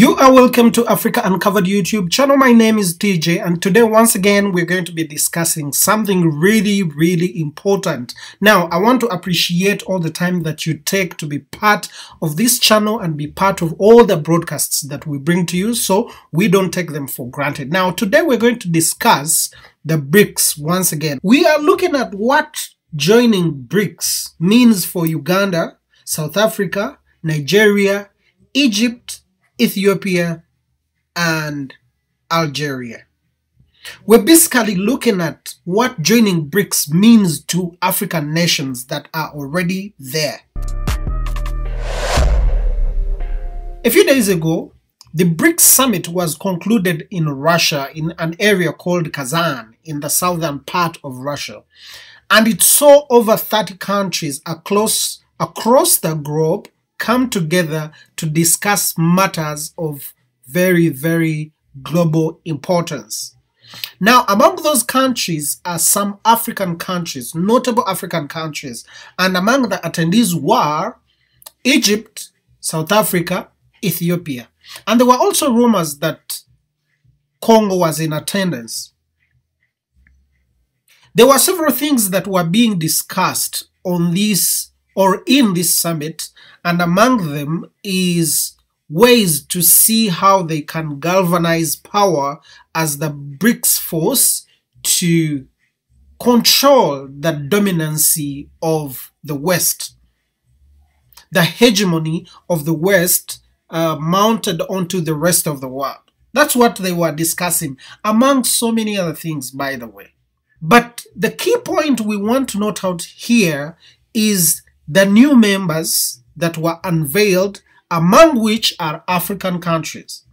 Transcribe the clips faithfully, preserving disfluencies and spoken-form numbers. You are welcome to Africa Uncovered YouTube channel. My name is T J, and today once again we're going to be discussing something really, really important. Now, I want to appreciate all the time that you take to be part of this channel and be part of all the broadcasts that we bring to you, so we don't take them for granted. Now, today we're going to discuss the BRICS once again. We are looking at what joining BRICS means for Uganda, South Africa, Nigeria, Egypt, Ethiopia, and Algeria. We're basically looking at what joining BRICS means to African nations that are already there. A few days ago, the BRICS summit was concluded in Russia, in an area called Kazan, in the southern part of Russia. And it saw over thirty countries across, across the globe come together to discuss matters of very, very global importance. Now, among those countries are some African countries, notable African countries, and among the attendees were Egypt, South Africa, Ethiopia. And there were also rumors that Congo was in attendance. There were several things that were being discussed on this or in this summit, and among them is ways to see how they can galvanize power as the BRICS force to control the dominancy of the West, the hegemony of the West uh, mounted onto the rest of the world. That's what they were discussing, among so many other things, by the way. But the key point we want to note out here is the new members that were unveiled, among which are African countries.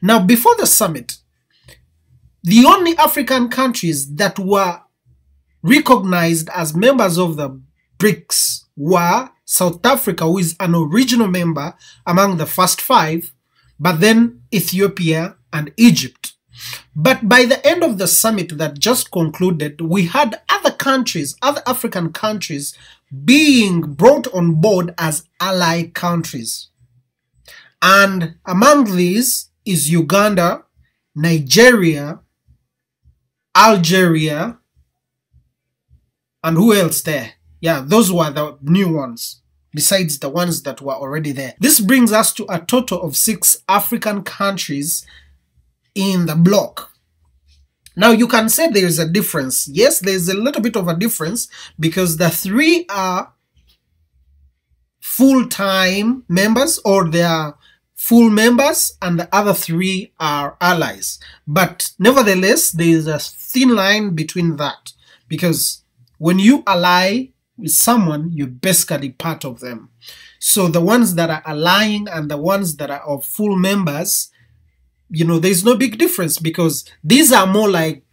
Now, before the summit, the only African countries that were recognized as members of the BRICS were South Africa, who is an original member among the first five, but then Ethiopia and Egypt. But by the end of the summit that just concluded, we had other countries, other African countries, being brought on board as ally countries. And among these is Uganda, Nigeria, Algeria, and who else there? Yeah, those were the new ones, besides the ones that were already there. This brings us to a total of six African countries in the block. Now, you can say there is a difference. Yes, there is a little bit of a difference because the three are full-time members, or they are full members, and the other three are allies. But nevertheless, there is a thin line between that, because when you ally with someone, you're basically part of them. So the ones that are allying and the ones that are of full members, you know, there's no big difference because these are more like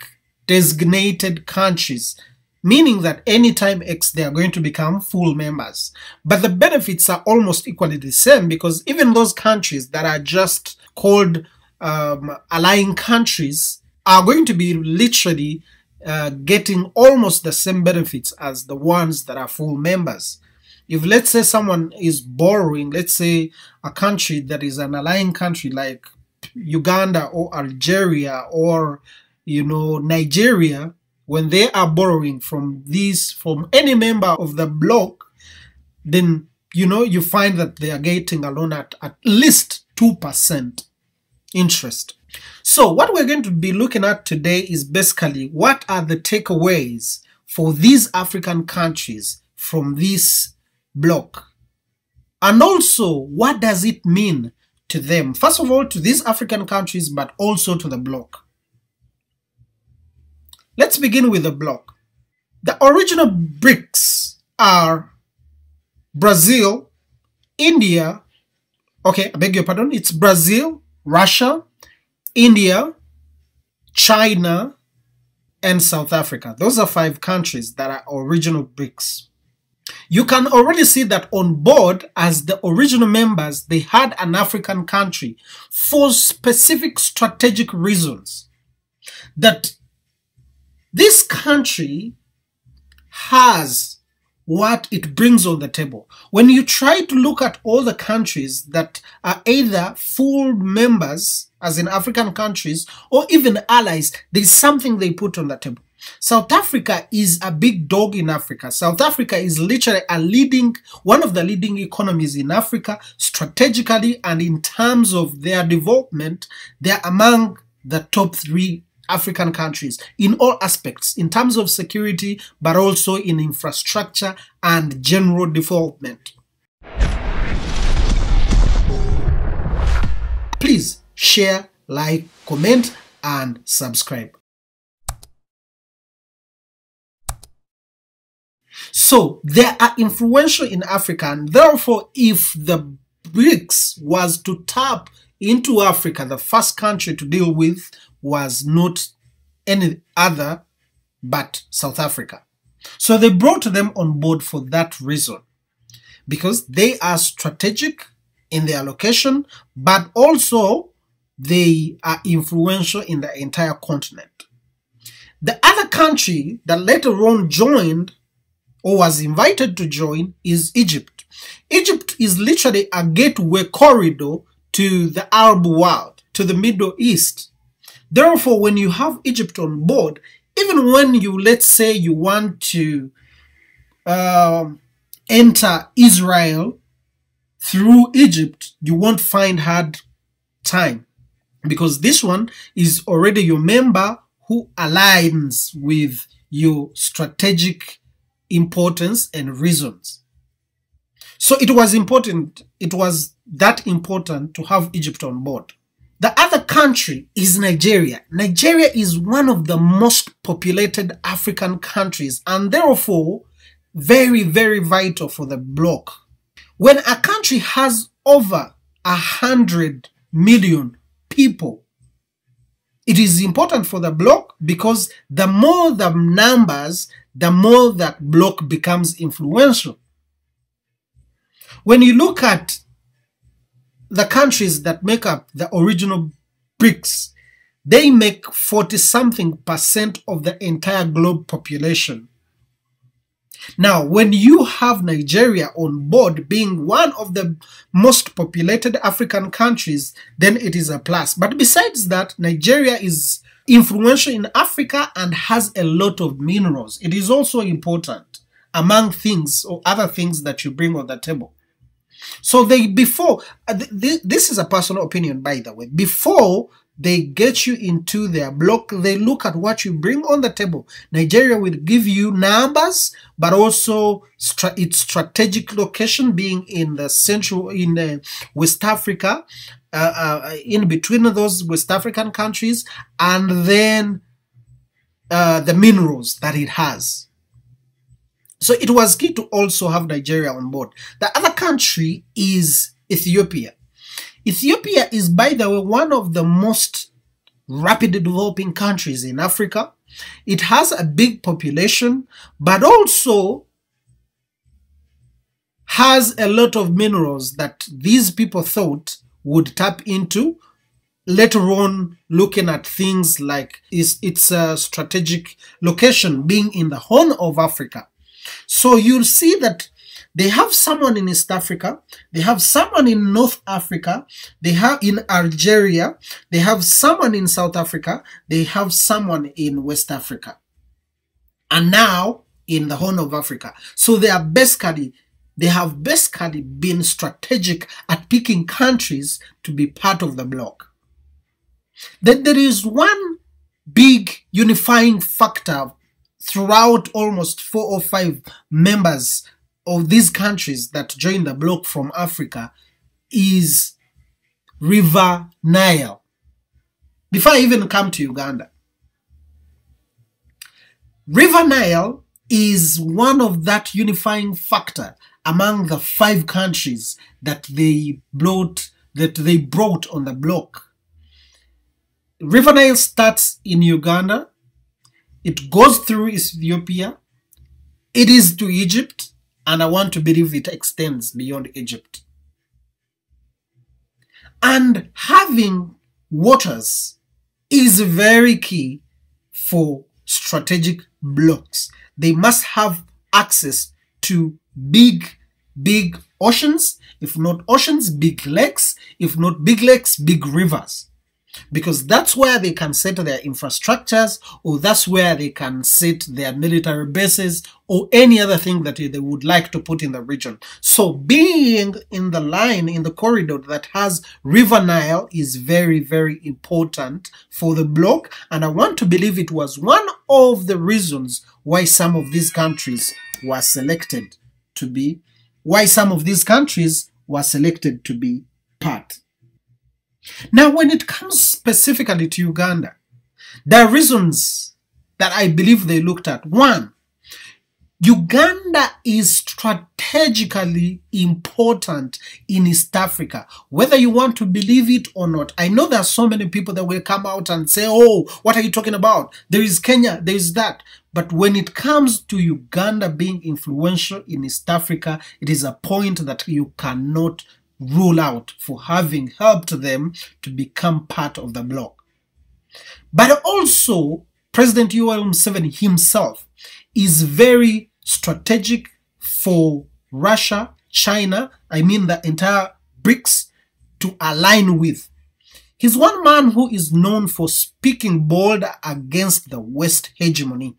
designated countries, meaning that anytime X they are going to become full members. But the benefits are almost equally the same, because even those countries that are just called um, allying countries are going to be literally uh, getting almost the same benefits as the ones that are full members. If, let's say, someone is borrowing, let's say a country that is an allying country like Uganda or Algeria or, you know, Nigeria, when they are borrowing from these, from any member of the bloc, then, you know, you find that they are getting a loan at at least two percent interest. So what we're going to be looking at today is basically what are the takeaways for these African countries from this bloc, and also what does it mean to them, first of all, to these African countries, but also to the bloc. Let's begin with the bloc. The original BRICS are Brazil, India, okay, I beg your pardon, it's Brazil, Russia, India, China, and South Africa. Those are five countries that are original BRICS. You can already see that on board as the original members, they had an African country for specific strategic reasons. That this country has what it brings on the table. When you try to look at all the countries that are either full members, as in African countries, or even allies, there's something they put on the table. South Africa is a big dog in Africa. South Africa is literally a leading, one of the leading economies in Africa, strategically, and in terms of their development, they're among the top three African countries in all aspects, in terms of security, but also in infrastructure and general development. Please share, like, comment, and subscribe. So they are influential in Africa, and therefore if the BRICS was to tap into Africa, the first country to deal with was not any other but South Africa. So they brought them on board for that reason, because they are strategic in their location, but also they are influential in the entire continent. The other country that later on joined or was invited to join is Egypt. Egypt is literally a gateway corridor to the Arab world, to the Middle East. Therefore, when you have Egypt on board, even when you, let's say, you want to uh, enter Israel through Egypt, you won't find hard time, because this one is already your member who aligns with your strategic importance and reasons. So it was important, it was that important to have Egypt on board. The other country is Nigeria. Nigeria is one of the most populated African countries, and therefore very, very vital for the bloc. When a country has over a hundred million people, it is important for the bloc, because the more the numbers, the more that bloc becomes influential. When you look at the countries that make up the original BRICS, they make forty something percent of the entire globe population. Now, when you have Nigeria on board being one of the most populated African countries, then it is a plus. But besides that, Nigeria is influential in Africa and has a lot of minerals. It is also important among things or other things that you bring on the table. So they, before, this is a personal opinion, by the way, before they get you into their bloc, they look at what you bring on the table. Nigeria will give you numbers, but also stra its strategic location being in the central, in uh, West Africa, uh, uh, in between those West African countries, and then uh, the minerals that it has. So it was key to also have Nigeria on board. The other country is Ethiopia. Ethiopia is, by the way, one of the most rapidly developing countries in Africa. It has a big population, but also has a lot of minerals that these people thought would tap into later on, looking at things like its, its uh, strategic location being in the Horn of Africa. So you'll see that they have someone in East Africa, they have someone in North Africa, they have in Algeria, they have someone in South Africa, they have someone in West Africa, and now in the Horn of Africa. So they are basically, they have basically been strategic at picking countries to be part of the bloc. Then there is one big unifying factor throughout almost four or five members of these countries that join the bloc from Africa is River Nile. Before I even come to Uganda, River Nile is one of that unifying factor among the five countries that they brought, that they brought on the bloc. River Nile starts in Uganda. It goes through Ethiopia, it is to Egypt, and I want to believe it extends beyond Egypt. And having waters is very key for strategic blocs. They must have access to big, big oceans. If not oceans, big lakes. If not big lakes, big rivers. Because that's where they can set their infrastructures, or that's where they can set their military bases, or any other thing that they would like to put in the region. So being in the line, in the corridor that has River Nile is very, very important for the bloc, and I want to believe it was one of the reasons why some of these countries were selected to be, why some of these countries were selected to be part. Now, when it comes specifically to Uganda, there are reasons that I believe they looked at. One, Uganda is strategically important in East Africa, whether you want to believe it or not. I know there are so many people that will come out and say, oh, what are you talking about? There is Kenya, there is that. But when it comes to Uganda being influential in East Africa, it is a point that you cannot rule out for having helped them to become part of the bloc. But also, President Yoweri Museveni himself is very strategic for Russia, China, I mean the entire BRICS, to align with. He's one man who is known for speaking bold against the West hegemony.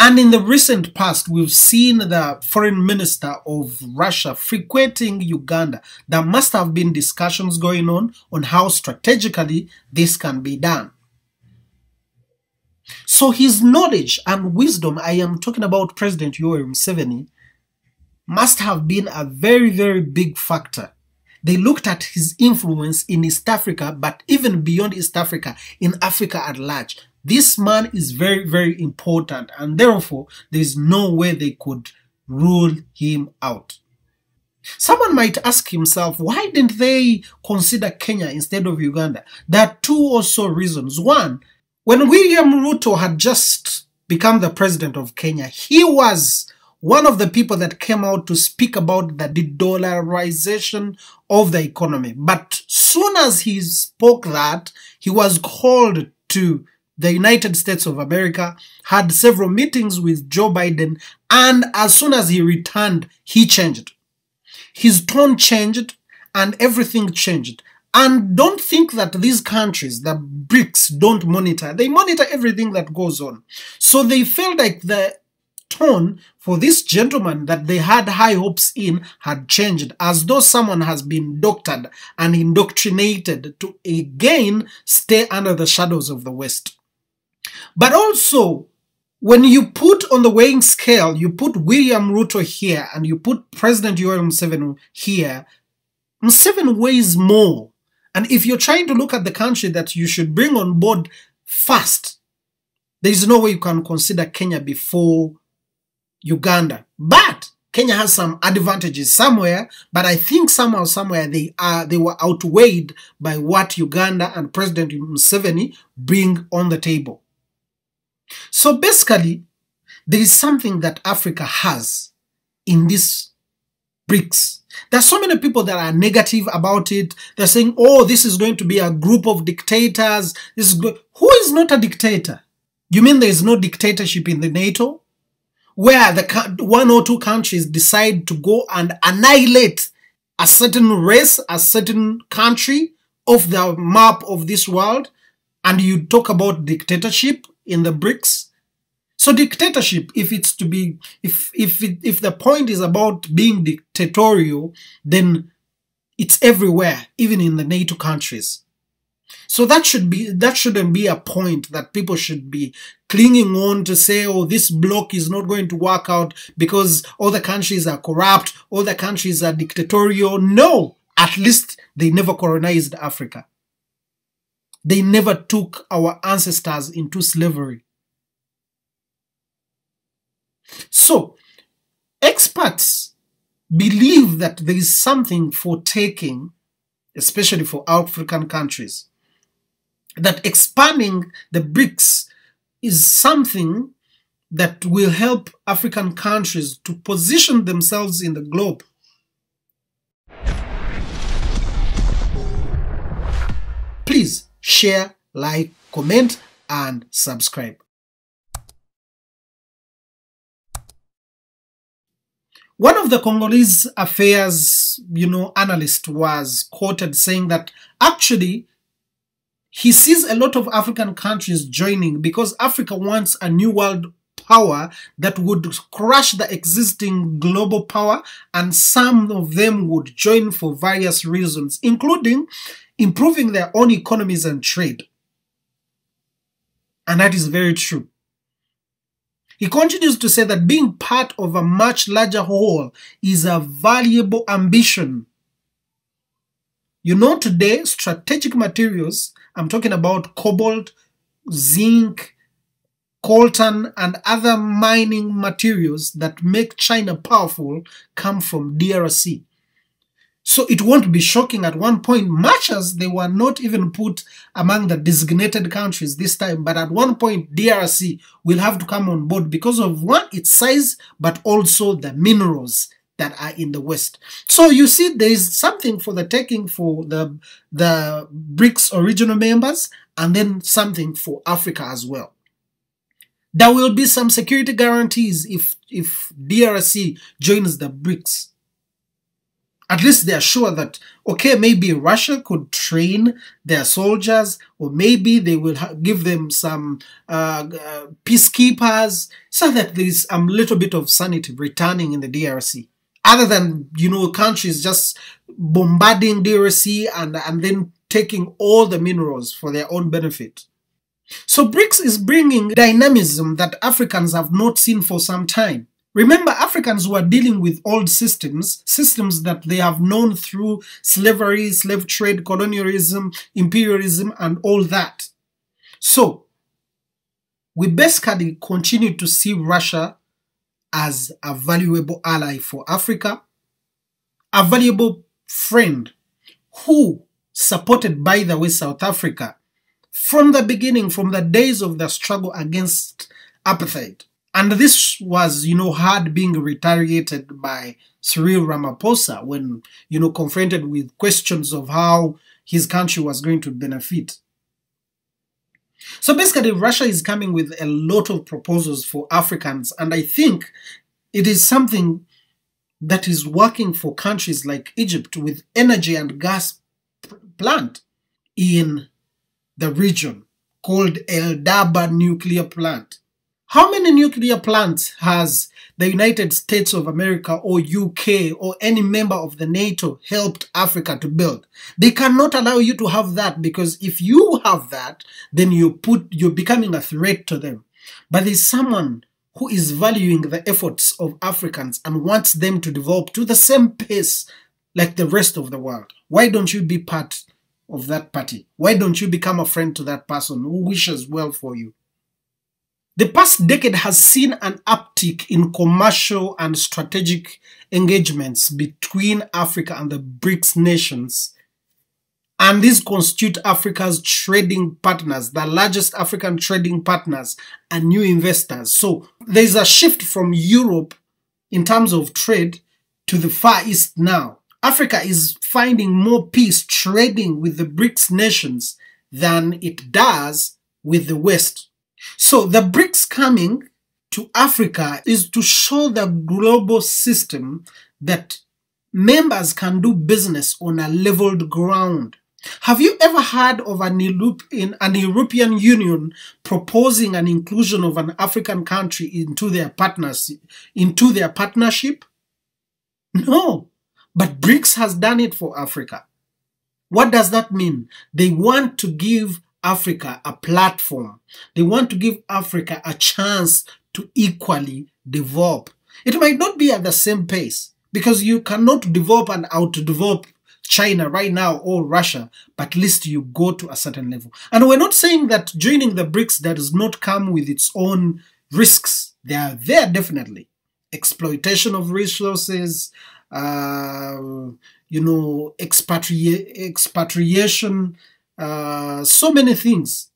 And in the recent past, we've seen the foreign minister of Russia frequenting Uganda. There must have been discussions going on on how strategically this can be done. So his knowledge and wisdom, I am talking about President Yoweri Museveni, must have been a very, very big factor. They looked at his influence in East Africa, but even beyond East Africa, in Africa at large. This man is very, very important, and therefore, there is no way they could rule him out. Someone might ask himself, why didn't they consider Kenya instead of Uganda? There are two or so reasons. One, when William Ruto had just become the president of Kenya, he was one of the people that came out to speak about the de-dollarization of the economy. But soon as he spoke that, he was called to the United States of America, had several meetings with Joe Biden, and as soon as he returned, he changed. His tone changed, and everything changed. And don't think that these countries, the BRICS, don't monitor. They monitor everything that goes on. So they felt like the tone for this gentleman that they had high hopes in had changed, as though someone has been doctored and indoctrinated to again stay under the shadows of the West. But also, when you put on the weighing scale, you put William Ruto here and you put President Yoweri Museveni here, Museveni weighs more. And if you're trying to look at the country that you should bring on board fast, there is no way you can consider Kenya before Uganda. But Kenya has some advantages somewhere, but I think somehow, somewhere, they are they were outweighed by what Uganda and President Museveni bring on the table. So basically, there is something that Africa has in this BRICS. There are so many people that are negative about it. They're saying, oh, this is going to be a group of dictators. This is Who is not a dictator? You mean there is no dictatorship in the NATO? Where the one or two countries decide to go and annihilate a certain race, a certain country off the map of this world, and you talk about dictatorship in the BRICS. So dictatorship, if it's to be, if if it, if the point is about being dictatorial, then it's everywhere, even in the NATO countries. So that should be that shouldn't be a point that people should be clinging on to say, oh, this bloc is not going to work out because all the countries are corrupt, all the countries are dictatorial. No, at least they never colonized Africa. They never took our ancestors into slavery. So, experts believe that there is something for taking, especially for African countries, that expanding the BRICS is something that will help African countries to position themselves in the globe. Please share, like, comment, and subscribe. One of the Congolese affairs, you know, analyst was quoted saying that actually he sees a lot of African countries joining because Africa wants a new world power that would crush the existing global power, and some of them would join for various reasons, including improving their own economies and trade. And that is very true. He continues to say that being part of a much larger whole is a valuable ambition. You know, today, strategic materials, I'm talking about cobalt, zinc, coltan, and other mining materials that make China powerful come from D R C. So it won't be shocking at one point, much as they were not even put among the designated countries this time, but at one point D R C will have to come on board because of one, its size, but also the minerals that are in the West. So you see there is something for the taking for the, the BRICS original members, and then something for Africa as well. There will be some security guarantees if, if D R C joins the BRICS. At least they are sure that, okay, maybe Russia could train their soldiers, or maybe they will give them some uh, uh, peacekeepers, so that there is a little bit of sanity returning in the D R C. Other than, you know, countries just bombarding D R C and, and then taking all the minerals for their own benefit. So BRICS is bringing dynamism that Africans have not seen for some time. Remember, Africans were dealing with old systems, systems that they have known through slavery, slave trade, colonialism, imperialism, and all that. So, we basically continue to see Russia as a valuable ally for Africa, a valuable friend who, supported by the way South Africa, from the beginning, from the days of the struggle against apartheid. And this was, you know, hard being retaliated by Cyril Ramaphosa when, you know, confronted with questions of how his country was going to benefit. So basically, Russia is coming with a lot of proposals for Africans, and I think it is something that is working for countries like Egypt with energy and gas plant in the region called El Daba nuclear plant. How many nuclear plants has the United States of America or U K or any member of the NATO helped Africa to build? They cannot allow you to have that, because if you have that, then you put, you're becoming a threat to them. But there's someone who is valuing the efforts of Africans and wants them to develop to the same pace like the rest of the world. Why don't you be part of that party? Why don't you become a friend to that person who wishes well for you? The past decade has seen an uptick in commercial and strategic engagements between Africa and the BRICS nations, and these constitute Africa's trading partners, the largest African trading partners and new investors. So there is a shift from Europe in terms of trade to the Far East now. Africa is finding more peace trading with the BRICS nations than it does with the West. So the BRICS coming to Africa is to show the global system that members can do business on a leveled ground. Have you ever heard of an European Union proposing an inclusion of an African country into their partners, into their partnership? No, but BRICS has done it for Africa. What does that mean? They want to give Africa a platform. They want to give Africa a chance to equally develop. It might not be at the same pace, because you cannot develop and out-develop China right now or Russia, but at least you go to a certain level. And we're not saying that joining the BRICS does not come with its own risks. They are there definitely. Exploitation of resources, uh, you know, expatri- expatriation, Uh, so many things.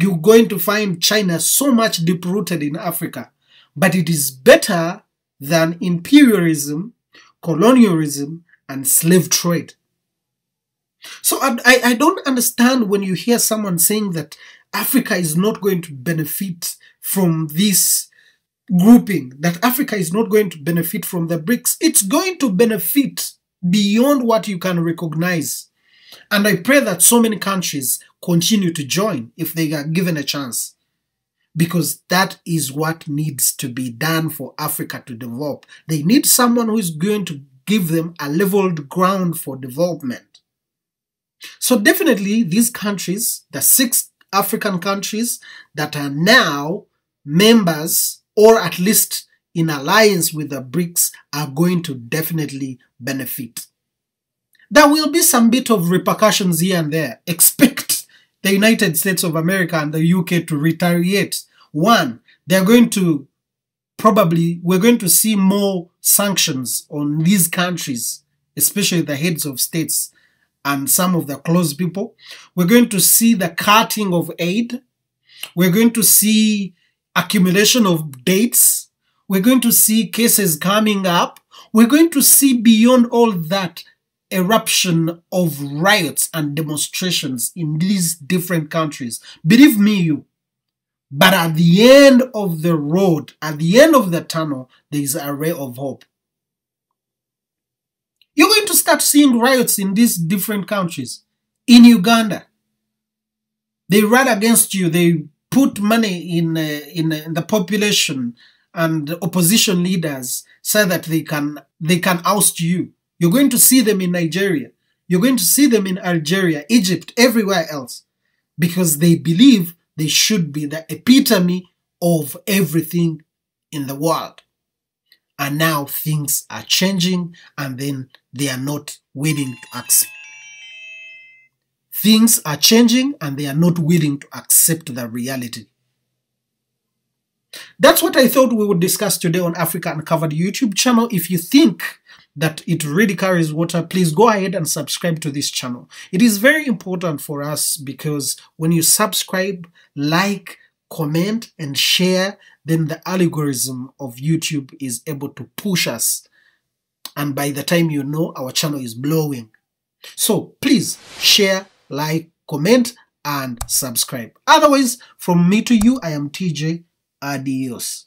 You're going to find China so much deep-rooted in Africa, but it is better than imperialism, colonialism, and slave trade. So I, I don't understand when you hear someone saying that Africa is not going to benefit from this grouping that Africa is not going to benefit from the BRICS. It's going to benefit beyond what you can recognize. And I pray that so many countries continue to join if they are given a chance, because that is what needs to be done for Africa to develop. They need someone who is going to give them a leveled ground for development. So definitely these countries, the six African countries that are now members or at least in alliance with the BRICS, are going to definitely benefit. There will be some bit of repercussions here and there. Expect the United States of America and the U K to retaliate. One, they're going to probably, we're going to see more sanctions on these countries, especially the heads of states and some of the close people. We're going to see the cutting of aid. We're going to see accumulation of dates. We're going to see cases coming up. We're going to see beyond all that eruption of riots and demonstrations in these different countries. Believe me, you. But at the end of the road, at the end of the tunnel, there is a ray of hope. You're going to start seeing riots in these different countries. In Uganda, they run against you. They put money in, uh, in, uh, in the population and opposition leaders so that they can, they can oust you. You're going to see them in Nigeria. You're going to see them in Algeria, Egypt, everywhere else, because they believe they should be the epitome of everything in the world. And now things are changing, and then they are not willing to accept. Things are changing, and they are not willing to accept the reality. That's what I thought we would discuss today on Africa Uncovered YouTube channel. If you think that it really carries water, please go ahead and subscribe to this channel. It is very important for us, because when you subscribe, like, comment, and share, then the algorithm of YouTube is able to push us. And by the time you know, our channel is blowing. So please share, like, comment, and subscribe. Otherwise, from me to you, I am T J. Adios.